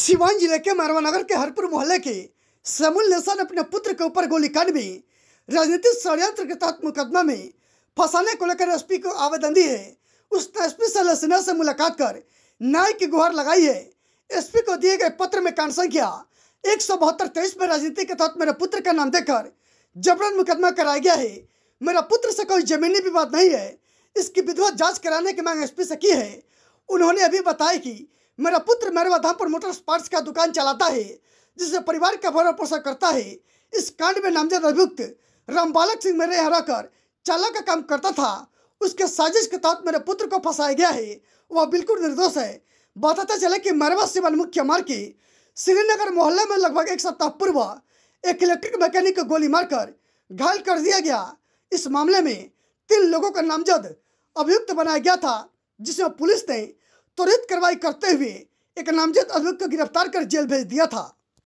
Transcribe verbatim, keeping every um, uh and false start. सिवान जिले के मारवानगर के हरपुर मोहल्ले के सैमुल नेसा ने अपने पुत्र के ऊपर गोलीकांड में राजनीतिक षड्यंत्र के तहत मुकदमा में फंसाने को लेकर एसपी को आवेदन दी है। उसने एसपी शैलेश सिन्हा से मुलाकात कर न्याय की गुहार लगाई है। एसपी को दिए गए पत्र में कांड संख्या एक सौ बहत्तर तेईस में राजनीति के तहत मेरे पुत्र का नाम देकर जबरन मुकदमा कराया गया है। मेरा पुत्र से कोई जमीनी विवाद नहीं है, इसकी विधिवत जांच कराने की मांग एसपी से की है। उन्होंने अभी बताया कि मेरा पुत्र मेरवा धामपुर मोटर्स पार्ट्स का दुकान चलाता है, जिससे परिवार का भरण पोषण करता है। इस कांड में नामजद अभियुक्त राम बालक सिंह मेरे यहाँ रहकर चालक का काम करता था। उसके साजिश के तहत मेरे पुत्र को फंसाया गया है। वह बिल्कुल निर्दोष है। बताते चले कि मेरवा सिवन मुख्य मार्ग के श्रीनगर मोहल्ले में लगभग एक सप्ताह पूर्व एक इलेक्ट्रिक मैकेनिक को गोली मारकर घायल कर दिया गया। इस मामले में तीन लोगों का नामजद अभियुक्त बनाया गया था, जिसमें पुलिस ने त्वरित कार्रवाई करते हुए एक नामजद अभियुक्त को गिरफ्तार कर जेल भेज दिया था।